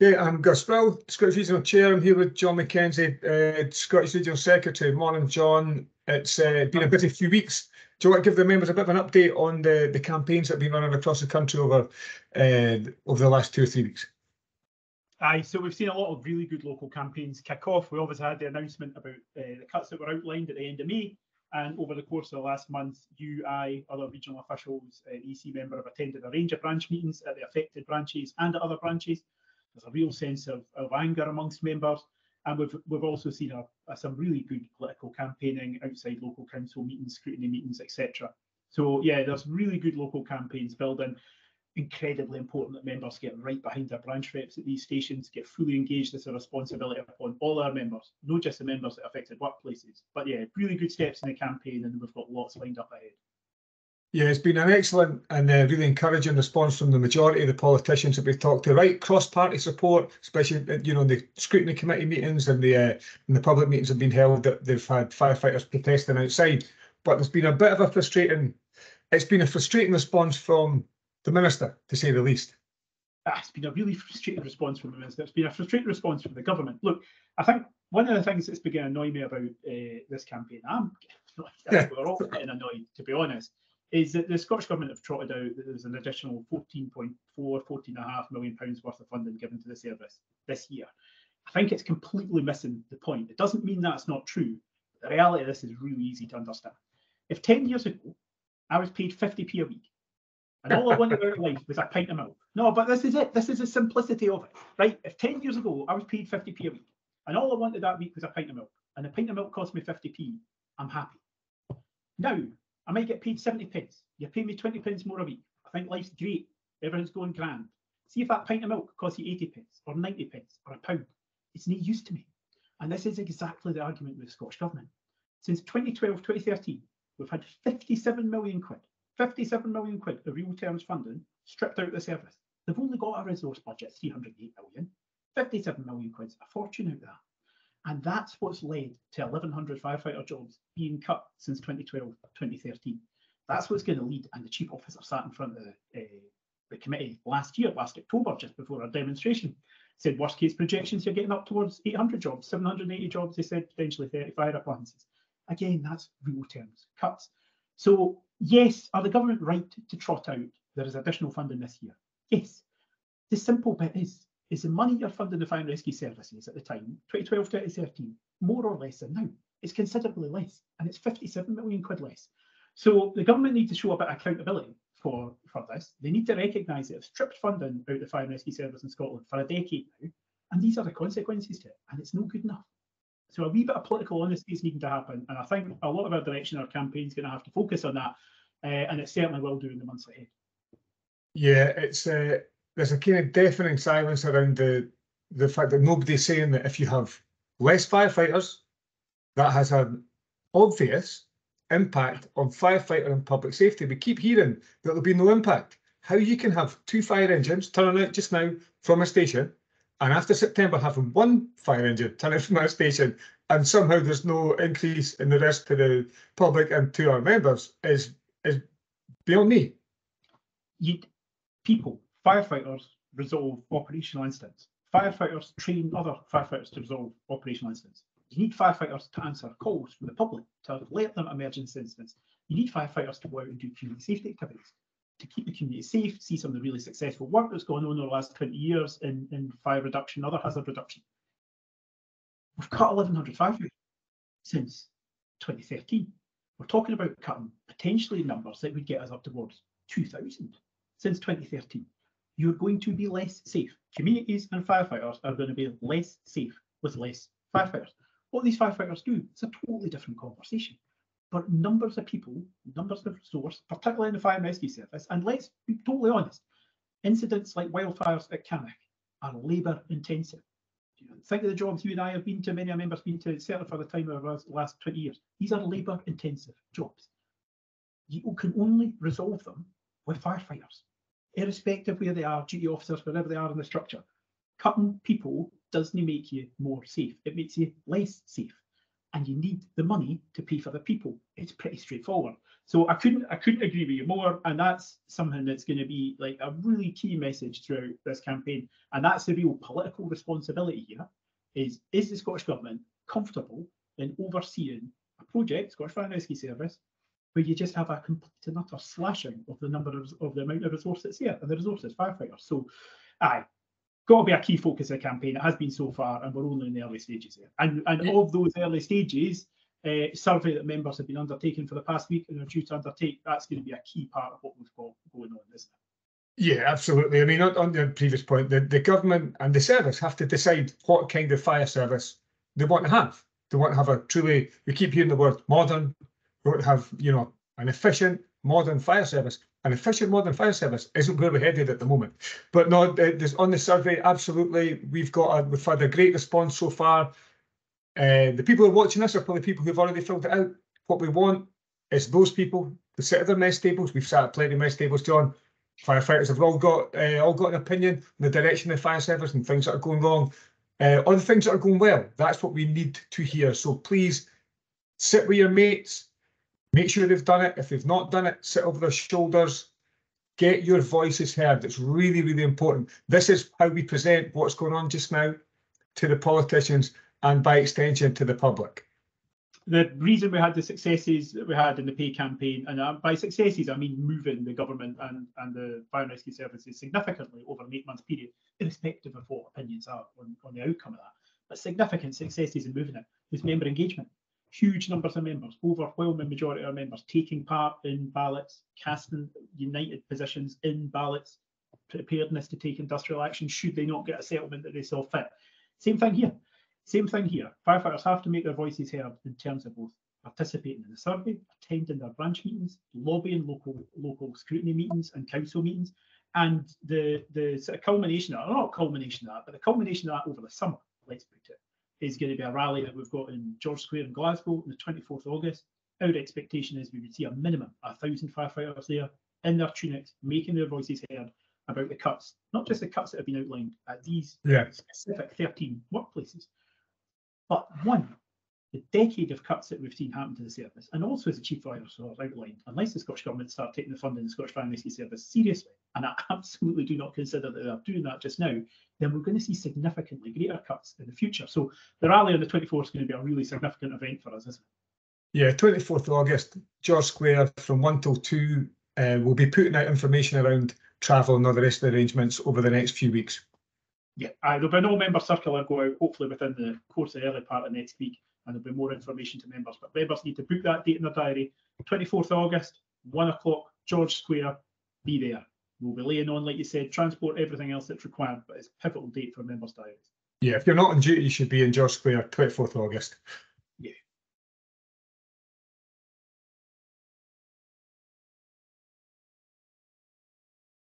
Yeah, I'm Gus Sproul, Scottish Regional Chair. I'm here with John McKenzie, Scottish Regional Secretary. Morning, John. It's been a busy few weeks. Do you want to give the members a bit of an update on the campaigns that have been running across the country over the last 2 or 3 weeks? Aye, so we've seen a lot of really good local campaigns kick off. We obviously had the announcement about the cuts that were outlined at the end of May, and over the course of the last month, you, I, other regional officials, an EC member have attended a range of branch meetings at the affected branches and at other branches. There's a real sense of anger amongst members, and we've also seen some really good political campaigning outside local council meetings, scrutiny meetings, etc. So yeah, there's really good local campaigns building. Incredibly important that members get right behind their branch reps at these stations, get fully engaged as a responsibility upon all our members, not just the members at affected workplaces. But yeah, really good steps in the campaign, and we've got lots lined up ahead. Yeah, it's been an excellent and really encouraging response from the majority of the politicians that we've talked to. Right, cross-party support, especially in the scrutiny committee meetings and the public meetings have been held, that they've had firefighters protesting outside. But there's been a bit of a frustrating response from the Minister, to say the least. It's been a really frustrating response from the Minister. It's been a frustrating response from the government. Look, I think one of the things that's beginning to annoy me about this campaign, we're all getting annoyed, to be honest, is that the Scottish Government have trotted out that there's an additional £14.5 million worth of funding given to the service this year. I think it's completely missing the point. It doesn't mean that's not true. The reality of this is really easy to understand. If 10 years ago, I was paid 50p a week, and all I wanted about life was a pint of milk. No, but this is it. This is the simplicity of it, right? If 10 years ago I was paid 50p a week, and all I wanted that week was a pint of milk, and the pint of milk cost me 50p, I'm happy. Now, I might get paid 70 pence. You pay me 20 pence more a week. I think life's great. Everything's going grand. See if that pint of milk costs you 80 pence, or 90 pence, or £1. It's no use to me. And this is exactly the argument with the Scottish Government. Since 2012, 2013, we've had £57 million of real terms funding stripped out of the service. They've only got a resource budget, £308 million. £57 million quid's a fortune out there. And that's what's led to 1,100 firefighter jobs being cut since 2012, 2013. That's what's going to lead, and the Chief Officer sat in front of the committee last October, just before our demonstration, said worst case projections, you're getting up towards 800 jobs, 780 jobs, they said, potentially 30 fire appliances. Again, that's real terms cuts. So yes, are the government right to trot out there is additional funding this year? Yes. The simple bit is the money you're funding the fire and rescue services at the time, 2012, 2013, more or less than now. It's considerably less, and it's £57 million less. So the government need to show a bit of accountability for this. They need to recognise that they've stripped funding out of the fire and rescue service in Scotland for a decade now, and these are the consequences to it, and it's no good enough. So a wee bit of political honesty is needing to happen, and I think a lot of our direction, our campaign is going to have to focus on that, and it certainly will do in the months ahead. Yeah, it's there's a kind of deafening silence around the fact that nobody's saying that if you have less firefighters, that has an obvious impact on firefighter and public safety. We keep hearing that there'll be no impact. How you can have 2 fire engines turning out just now from a station, and after September, having 1 fire engine turning from our station, and somehow there's no increase in the risk to the public and to our members is beyond me. Firefighters resolve operational incidents. Firefighters train other firefighters to resolve operational incidents. You need firefighters to answer calls from the public, to alert them emergency incidents. You need firefighters to go out and do community safety activities, to keep the community safe, see some of the really successful work that's gone on in the last 20 years in fire reduction, other hazard reduction. We've cut 1,100 firefighters since 2013. We're talking about cutting potentially numbers that would get us up towards 2,000 since 2013. You're going to be less safe. Communities and firefighters are going to be less safe with less firefighters. What these firefighters do is a totally different conversation. But numbers of people, numbers of resources, particularly in the fire and rescue service, and let's be totally honest, incidents like wildfires at Carnock are labour intensive. Think of the jobs you and I have been to, many of our members have been to, certainly for the time of the last 20 years. These are labour intensive jobs. You can only resolve them with firefighters, irrespective of where they are, duty officers, wherever they are in the structure. Cutting people doesn't make you more safe, it makes you less safe. and you need the money to pay for the people. It's pretty straightforward. So I couldn't agree with you more, and that's something that's going to be like a really key message throughout this campaign. And that's the real political responsibility here: is the Scottish Government comfortable in overseeing a project, Scottish Fire and Rescue Service, where you just have a complete and utter slashing of the number of the amount of resource that's here and the resources, firefighters. So, aye, got to be a key focus of the campaign. It has been so far, and we're only in the early stages here. And of those early stages, survey that members have been undertaking for the past week and are due to undertake, that's going to be a key part of what we've got going on, isn't it? Yeah, absolutely. I mean, on the previous point, the government and the service have to decide what kind of fire service they want to have. They want to have a truly, we keep hearing the word modern, we want to have, you know, an efficient modern fire service. An efficient modern fire service isn't where we're headed at the moment. But no, on the survey, absolutely, we've had a great response so far. The people who are watching this are probably people who've already filled it out. What we want is those people to sit at their mess tables. We've sat at plenty of mess tables, John. Firefighters have all got an opinion on the direction of the fire service and things that are going wrong, or the things that are going well. That's what we need to hear. So please sit with your mates. Make sure they've done it. If they've not done it, sit over their shoulders. Get your voices heard. It's really, really important. This is how we present what's going on just now to the politicians and, by extension, to the public. The reason we had the successes that we had in the pay campaign, and by successes I mean moving the government and the fire and rescue services significantly over an 8-month period, irrespective of what opinions are on the outcome of that, but significant successes in moving it, was member engagement. Huge numbers of members, overwhelming majority of members taking part in ballots, casting united positions in ballots, preparedness to take industrial action should they not get a settlement that they saw fit. Same thing here. Same thing here. Firefighters have to make their voices heard in terms of both participating in the survey, attending their branch meetings, lobbying local scrutiny meetings and council meetings, and the sort of culmination of that, not culmination of that, but the culmination of that over the summer, let's put it, is going to be a rally that we've got in George Square in Glasgow on the 24th of August. Our expectation is we would see a minimum 1,000 firefighters there in their tunics, making their voices heard about the cuts, not just the cuts that have been outlined at these specific 13 workplaces, but one, the decade of cuts that we've seen happen to the service. And also, as the Chief Fire Officer outlined, unless the Scottish Government start taking the funding of the Scottish Fire and Rescue Service seriously, and I absolutely do not consider that they are doing that just now, then we're going to see significantly greater cuts in the future. So the rally on the 24th is going to be a really significant event for us, isn't it? Yeah, 24th of August, George Square from 1 till 2, we'll be putting out information around travel and all the rest of the arrangements over the next few weeks. Yeah, there'll be an all-member circular go out hopefully within the course of the early part of next week, and there'll be more information to members. But members need to book that date in their diary, 24th of August, 1 o'clock, George Square, be there. We'll be laying on, like you said, transport, everything else that's required, but it's a pivotal date for members' diaries. Yeah, if you're not on duty, you should be in George Square, 24th of August.